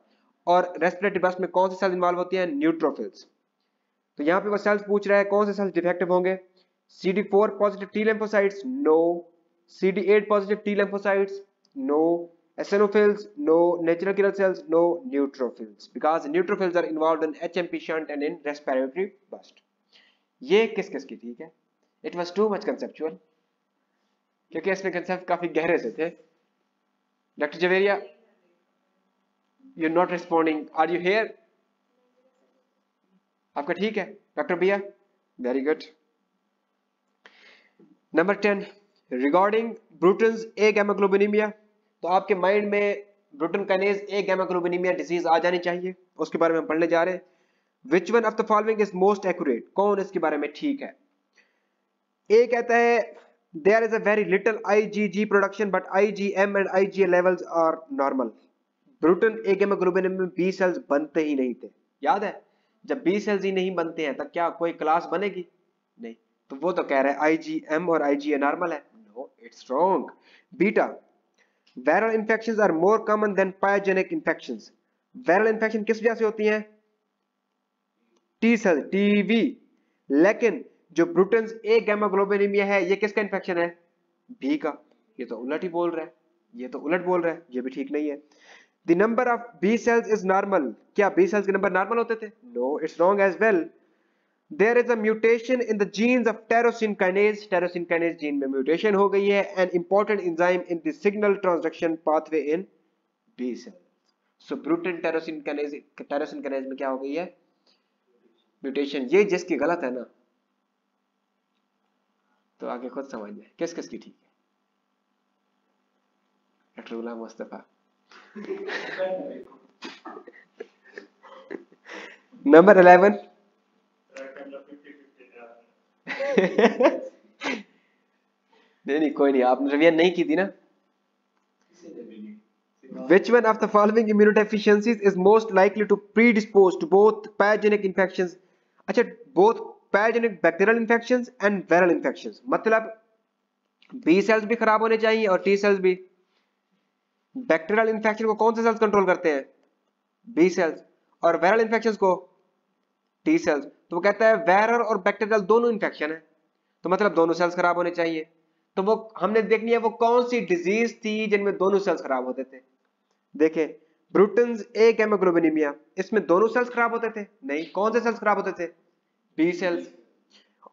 और रेस्पिरेटरी बस्ट में कौन से सेल्स इन्वॉल्व होती हैं? न्यूट्रोफिल्स। तो यहाँ पे वो सेल्स पूछ रहा है कौन से सेल्स डिफेक्टिव होंगे। CD4 positive T lymphocytes, no. CD8 positive T lymphocytes, no. Eosinophils, no. Natural killer cells, no. Neutrophils, because neutrophils are involved in HMP shunt and in respiratory burst. ये किस किस की ठीक है? It was too much conceptual, क्योंकि इसमें concept काफी गहरे से थे। Doctor Javeria, you not responding, are you here? आपका ठीक है। डॉक्टर भैया, very good. Number 10, regarding Bruton's agammaglobulinemia, तो आपके माइंड में ब्रूटन काइनेज ए गैमाग्लोबिनीमिया डिजीज आ जानी चाहिए, उसके बारे में हम पढ़ने जा रहे हैं। Which one of the following is most accurate? कौन इसके बारे में ठीक है? A कहता है there is a very little IgG production but IgM and IgA levels are normal. Bruton A hemoglobin में B cells बनते ही नहीं थे, याद है? जब B cells ही नहीं बनते हैं तब क्या कोई क्लास बनेगी? नहीं। तो वो तो कह रहा है IgM और IgA normal है। No, it's wrong. Beta, viral infections are more common than pyogenic infections. Viral infection किस वजह से होती है? T cell, TV. लेकिन जो ब्रूटन्स ए गैमाग्लोबिनीमिया है ये किसका इन्फेक्शन है? बी का। ये तो उलट ही बोल रहा है, ये तो उलट बोल रहा है, ये भी ठीक नहीं है। The number of B cells is normal, क्या बी सेल्स के नंबर नॉर्मल होते थे? No, it's wrong as well. There is a mutation in the genes of tyrosine kinase, tyrosine kinase gene में म्यूटेशन हो गई है, an important enzyme in the signal transduction pathway in B cells. So Bruton tyrosine kinase में क्या हो गई है? Mutation. ये जिसकी गलत है ना, तो आगे खुद समझ जाए किस किस की ठीक है। Doctor Ghulam Mustafa, number 11। नहीं कोई नहीं, आपने रिवीजन नहीं की थी ना, Which one of the following immunodeficiencies is most likely to predispose to both pathogenic infections? अच्छा, both pathogenic bacterial infections and viral infections. मतलब B cells भी खराब होने चाहिए और T cells भी। बैक्टीरियल इन्फेक्शन को कौन से सेल्स कंट्रोल करते हैं? B cells. और वायरल इन्फेक्शंस को? T cells. तो वो कहता है वायरल और बैक्टीरियल दोनों इन्फेक्शन है, तो मतलब दोनों सेल्स खराब होने चाहिए। तो वो हमने देखनी है वो कौन सी डिजीज थी जिनमें दोनों सेल्स खराब होते थे। देखें, ब्रूटन्स ए हेमोग्लोबिनीमिया, इसमें दोनों सेल्स खराब होते थे? नहीं। कौन से सेल्स खराब होते थे? B cells.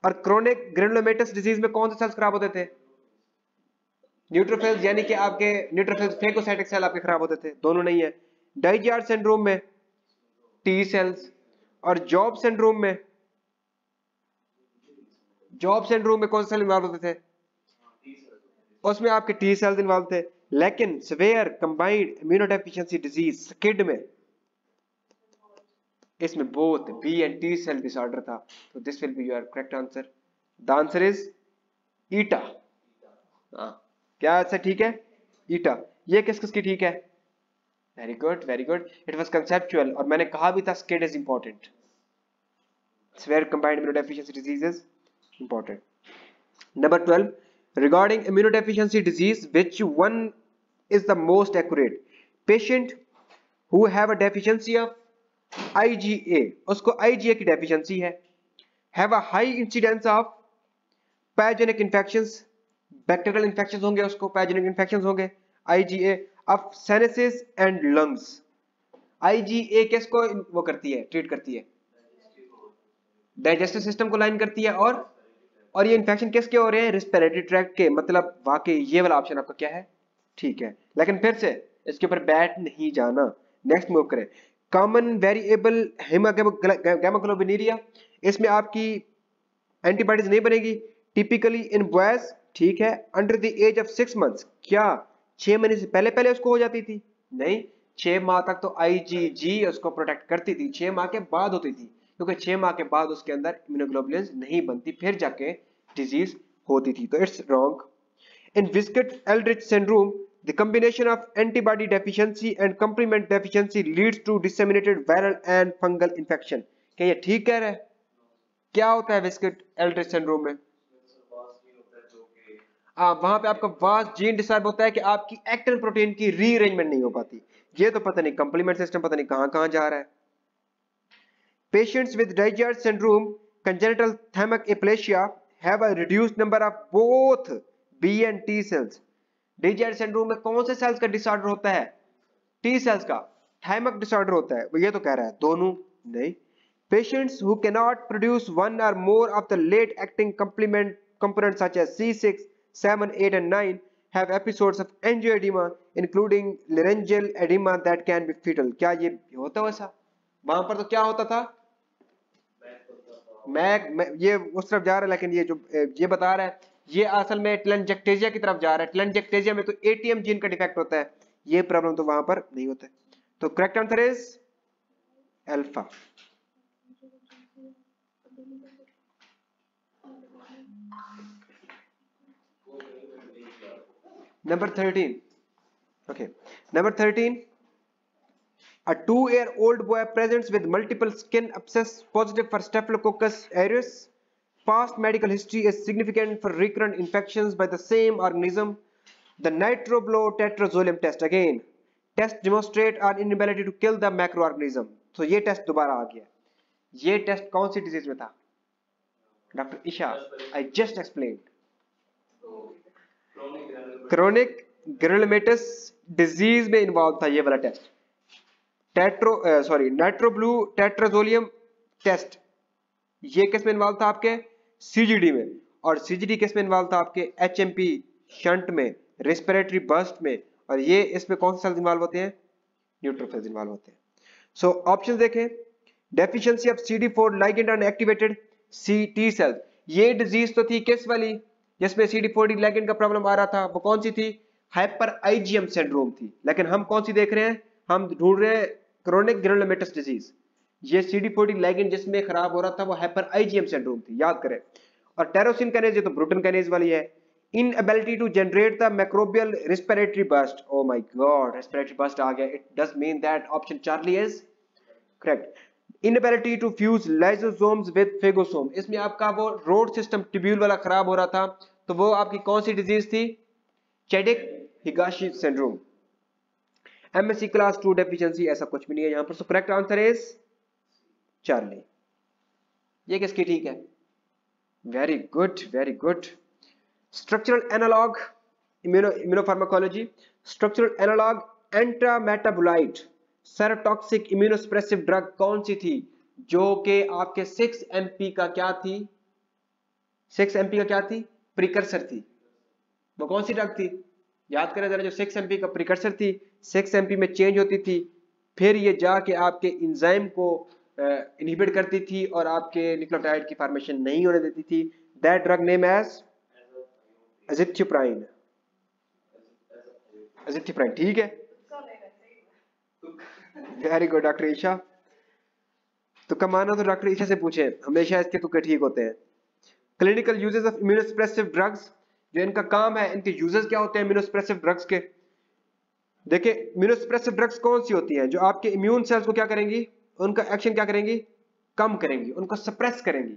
और क्रोनिक ग्रेनुलोमेटस डिजीज में कौन से सेल्स खराब होते थे? न्यूट्रोफिल्स, यानी कि आपके न्यूट्रोफिल्स फेगोसाइटिक सेल आपके खराब होते थे, दोनों नहीं है। DiGeorge सिंड्रोम में टी सेल्स, और जॉब सिंड्रोम में कौन से सेल इन्वॉल्व होते थे? उसमें आपके टी सेल्स इन्वॉल्व थे। लेकिन severe combined immunodeficiency disease SCID में, इसमें both B and T cell disorder था। तो this will be your correct answer. The answer is eta. क्या ऐसा ठीक है? ईटा। ये किस किस की ठीक है? Very good, very good. It was conceptual, और मैंने कहा भी था SCID is important. Severe combined immunodeficiency disease is important. Number 12, regarding immunodeficiency disease which one is the most accurate? Patient who have a deficiency of IgA, उसको IgA की deficiency है, have a high incidence of pathogenic infections, bacterial infections होंगे, उसको pathogenic infections होंगे, IgA of sinuses and lungs. IgA किसको वो करती है, ट्रीट करती है? डाइजेस्टिव सिस्टम को लाइन करती है। और ये इन्फेक्शन किसके हो रहे हैं? रेस्पिरेटरी ट्रैक्ट के। मतलब वाकई ये वाला ऑप्शन आपका क्या है, ठीक है। लेकिन फिर से इसके ऊपर बैठ नहीं जाना। नेक्स्ट मूव करें, कॉमन वेरिएबल हेमोग्लोबिनुरिया, इसमें आपकी एंटीबॉडीज नहीं बनेगी। टिपिकली इन बॉयज, ठीक है, under the age of 6 months। क्या 6 महीने से पहले पहले उसको हो जाती थी? नहीं, 6 माह तक तो IgG उसको प्रोटेक्ट करती थी, 6 माह के बाद होती थी, क्योंकि 6 माह के बाद उसके अंदर इम्यूनोग्लोबुलिन नहीं बनती, फिर जाके डिजीज होती थी। तो it's wrong. In Wiskott Aldrich syndrome, the combination of antibody deficiency and complement deficiency leads to disseminated viral and fungal infection. क्या ये ठीक कह रहा है? क्या होता है विस्कॉट-एल्ड्रिच सिंड्रोम में? वहां पे आपका वास जीन डिस्टर्ब होता है कि आपकी एक्टिन प्रोटीन की रीअरेंजमेंट नहीं हो पाती। ये तो पता नहीं कंप्लीमेंट सिस्टम पता नहीं कहां जा रहा है। Patients with DiGeorge syndrome congenital thymic aplasia have a reduced number of both B and T cells। DiGeorge syndrome में कौन से सेल्स का डिसऑर्डर होता है? टी सेल्स का। thymic डिसऑर्डर होता है, वो ये तो कह रहा है दोनों नहीं। Patients who can not produce one or more of the late acting complement components such as C6, 7, 8, and 9 have episodes of angioedema, including laryngeal edema that can be fatal। क्या ये होता है ऐसा? वहाँ पर तो क्या होता था? मैं ये उस तरफ जा रहा है, लेकिन ये जो ये बता रहा है, ये असल में telangiectasia की तरफ जा रहा है। telangiectasia में तो ATM जीन का डिफेक्ट होता है, ये प्रॉब्लम तो वहाँ पर नहीं होता है। तो correct answer is alpha. Number 13, okay. Number 13, a 2-year-old boy presents with multiple skin abscess, positive for Staphylococcus aureus. Past medical history is significant for recurrent infections by the same organism. The nitroblotetrazolam test again. Test demonstrate our inability to kill the microorganism. So ये test दोबारा आ गया। ये test कौन सी disease में था? Dr. Isha, I just explained. Chronic granulomatous disease में involve था ये वाला टेस्ट। नाइट्रोब्लूटेट्राजोलियम टेस्ट ये किस में इन्वॉल्व था आपके? सीजीडी में। और सीजीडी किस में इन्वॉल्व था आपके? एचएमपी शंट में, रेस्पिरेटरी बर्स्ट में। और ये इसमें कौन से सेल्स इन्वॉल्व होते हैं? न्यूट्रोफिल्स इन्वॉल्व होते हैं। सो ऑप्शन देखें, deficiency of CD4 ligand unactivated T cell. ये डिजीज तो थी किस वाली जिसमें CD4 ligand का प्रॉब्लम आ रहा था, वो कौन सी थी? हाइपर IgM सिंड्रोम थी। लेकिन हम कौन सी देख रहे हैं? हम ढूंढ रहे हैं क्रोनिक ग्रेनुलोमेटस डिजीज। ये CD4 ligand जिसमें खराब हो रहा था वो हाइपर IgM सिंड्रोम थी, याद करें। और टेरोसिन काइनेज, ये तो ब्रूटन काइनेज वाली है। inability to generate the microbial respiratory burst. Oh my god, respiratory burst आ गया. It does mean that option Charlie is correct. Inability to fuse lysosomes with phagosome. इसमें आपका वो रोड सिस्टम ट्यूब्यूल वाला खराब हो रहा था, तो वो आपकी कौन सी डिजीज थी? Chediak Higashi syndrome. MSc class 2 deficiency ऐसा कुछ भी नहीं है यहाँ पर. So correct answer is Charlie. ये किसकी ठीक है? Very good, very good. Structural analog immunopharmacology. Structural analog antimetabolite cytotoxic immunosuppressive drug कौन सी थी जो के आपके 6-MP का क्या थी? 6-MP का क्या थी? प्रिकर्सर थी. वो कौन सी ड्रग थी? याद करें जरा, जो 6-MP का प्रिकर्सर थी, 6-MP में चेंज होती थी, फिर ये जाके आपके इंजाइम को इनहिबिट करती थी और आपके न्यूक्लियोटाइड की फॉर्मेशन नहीं होने देती थी. That drug name as azithromycin. Azithromycin ठीक है, वेरी गुड डॉक्टर ईशा. तो कमाना तो डॉक्टर ईशा से पूछे, हमेशा इसके तुक्के ठीक होते हैं. Clinical uses of immunosuppressive drugs, जो इनका काम है, इनके यूजेस क्या होते हैं इम्यूनोसप्रेसिव ड्रग्स के? देखिए इम्यूनोसप्रेसिव ड्रग्स कौन सी होती हैं जो आपके इम्यून सेल्स को क्या करेंगी, उनका एक्शन क्या करेंगी, कम करेंगी, उनको सप्रेस करेंगी.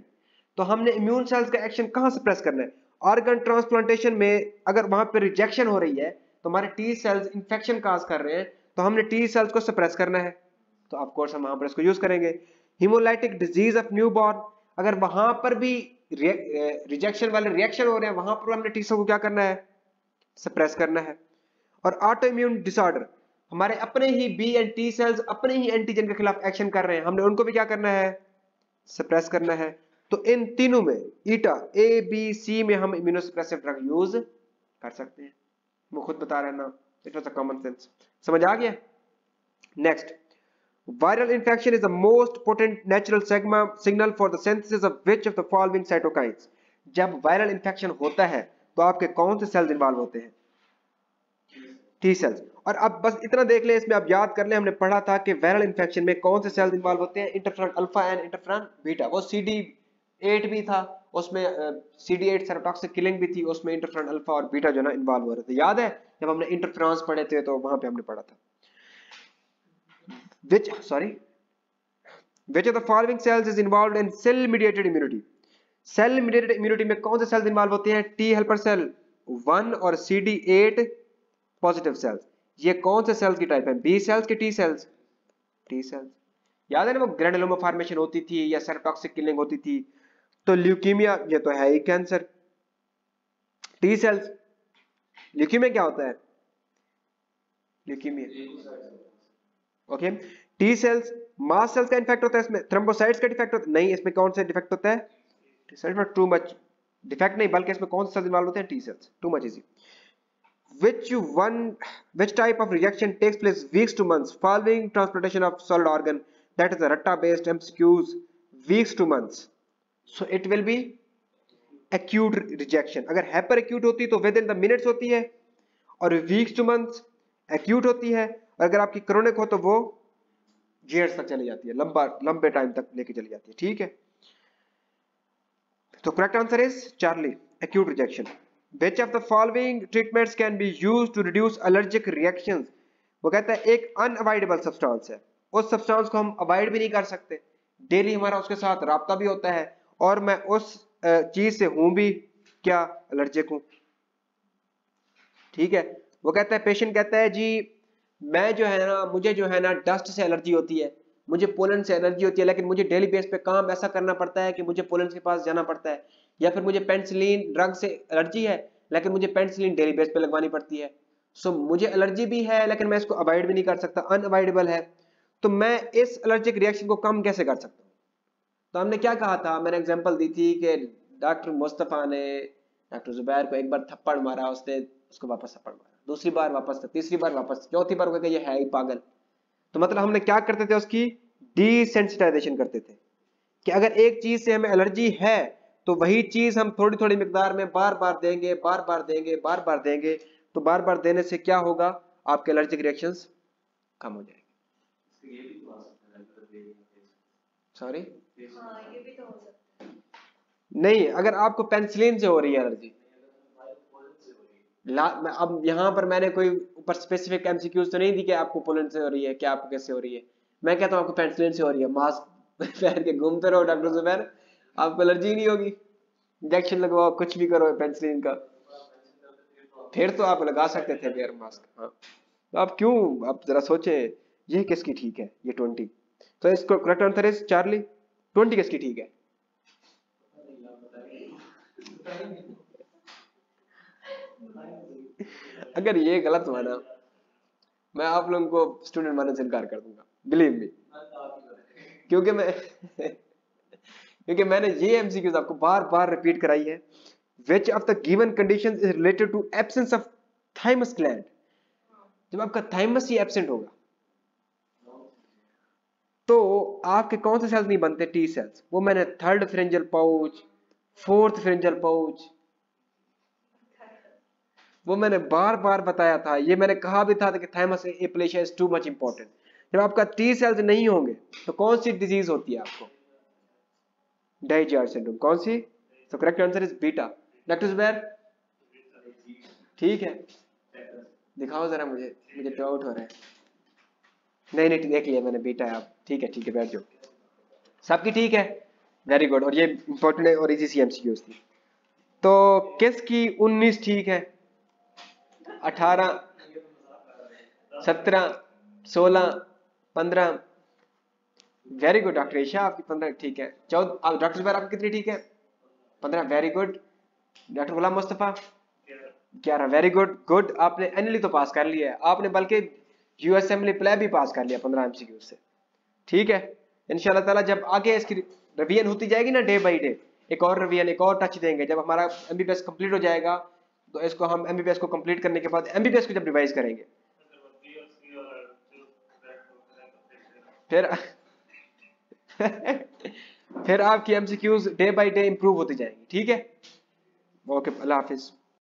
तो हमने इम्यून सेल्स का एक्शन कहाँ सप्रेस करना है? ऑर्गन ट्रांसप्लांटेशन में अगर वहां पर रिजेक्शन हो रही है तो हमारे टी सेल्स इन्फेक्शन काज कर रहे हैं, तो हमने टी सेल्स को सप्रेस करना है, तो ऑफ कोर्स हम वहां पर इसको यूज करेंगे. हीमोलाइटिक डिजीज ऑफ न्यूबॉर्न, अगर वहां पर भी रिजेक्शन वाले रिएक्शन हो रहे हैं, वहां पर हमने टी सेल को क्या करना है, सप्रेस करना है. और ऑटो इम्यून डिसऑर्डर, हमारे अपने ही बी एंड टी सेल्स अपने ही एंटीजन के खिलाफ एक्शन कर रहे हैं, हमने उनको भी क्या करना है, सप्रेस करना है. तो इन तीनों में ईटा ए बी सी में हम इम्यूनोसप्रेसिव ड्रग यूज कर सकते हैं. वो खुद बता रहे हैं ना, it was a common sense. समझ आ गया? Next, viral infection is the most potent natural signal for the synthesis of which of the following cytokines. जब वायरल इन्फेक्शन होता है तो आपके कौन से सेल्स इन्वॉल्व होते हैं? T cells. और अब बस इतना देख लें, इसमें आप याद कर लें, हमने पढ़ा था कि वायरल इन्फेक्शन में कौन से सेल्स इन्वॉल्व होते हैं, interferon alpha and interferon beta. वो CD8 भी था, उसमें CD8 सेरोटॉक्सिक किलिंग भी थी, उसमें इंटरफेरॉन अल्फा और बीटा जो ना इन्वॉल्व हो रहे थे. याद है जब हमने इंटरफेरॉन्स पढ़े थे तो वहां पे हमने पढ़ा था which of the following cells is involved in cell mediated immunity. Cell mediated immunity में कौन से सेल्स इन्वॉल्व होते हैं? टी हेल्पर सेल 1 और CD8 पॉजिटिव सेल्स. ये कौन से सेल्स की टाइप है, बी सेल्स के टी सेल्स? T cells. याद है ना वो ग्रैनुलोमा फॉर्मेशन होती थी या सेरोटॉक्सिक किलिंग होती थी. तो ल्यूकेमिया ये तो है ही कैंसर. टी सेल्स, ल्यूकेमिया क्या होता है? Leukaemia okay. टी सेल्स, मास सेल्स का डिफेक्ट होता है, इसमें थ्रोम्बोसाइट्स का डिफेक्ट होता है नहीं. इसमें कौन सा डिफेक्ट होता है? टी सेल्स में टू मच डिफेक्ट नहीं, बल्कि इसमें कौन से सेल्स इन्वॉल्व होते हैं? T cells. Too much easy. Which type of rejection takes place weeks to months following transplantation of solid organ? That is the rutta-based MCQs, weeks to months. So it will be acute rejection. अगर hyper acute होती है तो within the minutes होती है, और weeks to months acute होती है, और अगर आपकी chronic हो तो वो years तक चली जाती है, लंबे टाइम तक लेके चली जाती है. ठीक है, तो correct answer is Charlie, acute rejection. Which of the following treatments can be used to reduce allergic reactions? वो कहता है एक unavoidable substance है, उस substance को हम avoid भी नहीं कर सकते, daily हमारा उसके साथ राब्ता भी होता है, और मैं उस चीज से हूं भी क्या, allergic हूं. ठीक है, वो कहता है पेशेंट कहता है जी मैं जो है ना, मुझे जो है ना डस्ट से एलर्जी होती है, मुझे पोलन से एलर्जी होती है, लेकिन मुझे डेली बेस पे काम ऐसा करना पड़ता है कि मुझे पोलन के पास जाना पड़ता है, या फिर मुझे पेनिसिलिन ड्रग से एलर्जी है लेकिन मुझे पेनिसिलिन डेली बेस पे लगवानी पड़ती है. सो मुझे एलर्जी भी है लेकिन मैं इसको अवॉइड भी नहीं कर सकता, अनअवॉइडेबल है, तो मैं इस एलर्जिक रिएक्शन को कम कैसे कर सकता हूँ? तो हमने क्या कहा था, मैंने एग्जाम्पल दी थी कि डॉक्टर मुस्तफ़ा ने डॉक्टर जुबैर को एक बार थप्पड़ मारा, उसने उसको वापस थप्पड़ मारा, दूसरी बार वापस, तीसरी बार वापस, चौथी बार वो ये है ही पागल. तो मतलब हमने क्या करते थे, उसकी डिसेंसिटाइजेशन करते थे कि अगर एक चीज से हमें एलर्जी है तो वही चीज हम थोड़ी थोड़ी मिकदार में बार बार देंगे, तो बार बार देने से क्या होगा, आपके एलर्जिक रिएक्शंस कम हो जाएंगे. नहीं, अगर आपको पेनिसिलिन से हो रही है एलर्जी, अब यहाँ पर मैंने कोई ऊपर स्पेसिफिक एमसीक्यूज तो नहीं दी कि आपको पोलन से हो रही है, क्या आपको कैसे हो रही है। मैं कहता हूँ आपको पेनिसिलिन से हो रही है, मास्क पहन के घूमते रहो डॉक्टर जुबैर, आपको एलर्जी नहीं होगी, इंजेक्शन लगवाओ, कुछ भी करो पेनिसिलिन का, फिर तो आप लगा सकते थे यार मास्क। हाँ, तो आप क्यों, आप जरा सोचे ये किसकी ठीक है, ये 20, तो इसको करेक्ट आंसर इज चार्ली। 20 किसकी ठीक है? अगर ये गलत माना मैं आप लोगों को स्टूडेंट मानने से इनकार कर दूंगा, बिलीव मी, क्योंकि मैं क्योंकि मैंने ये एमसीक्यूज आपको बार बार रिपीट कराई है। Which of the given conditions is related to absence of thymus gland? जब आपका thymus ही absent होगा तो आपके कौन से सेल्स नहीं बनते? T cells. वो मैंने third pharyngeal pouch, fourth pharyngeal pouch, वो मैंने बार बार बताया था, ये मैंने कहा भी था कि thymus aplasia is too much important. जब आपका टी सेल्स नहीं होंगे तो कौन सी डिजीज होती है आपको? DiGeorge syndrome. कौन सी? तो correct answer is beta. Doctor Zubair ठीक है, दिखाओ जरा मुझे, मुझे डाउट हो रहा है। नहीं नहीं देख लिया मैंने, बीटा है आप, ठीक है बैठ जाओ, सबकी ठीक है, वेरी गुड। और ये इंपॉर्टेंट है और इजी सी एमसीक्यूज थी। तो किसकी 19 ठीक है, 18, 17, 16, 15, वेरी गुड डॉक्टर ईशा, आपकी 15 ठीक है। 14 डॉक्टर जुबैर आपकी कितनी ठीक है? 15, very good. Doctor Ghulam Mustafa 11, very good good. आपने एनएलई तो पास कर लिया है, आपने बल्कि यूएसएमएलई प्लैब भी पास कर लिया 15 एमसीक्यू से, ठीक है। इंशाल्लाह ताला जब आगे इसकी रिवीजन होती जाएगी ना डे बाय डे, एक और रिवीजन, एक और टच देंगे। जब हमारा एमबीबीएस कंप्लीट हो जाएगा तो इसको हम एमबीबीएस को कंप्लीट करने के बाद एमबीबीएस को जब रिवाइज करेंगे फिर आपकी MCQs day by day improve होती जाएंगी, ठीक है। ओके, अल्लाह हाफिज।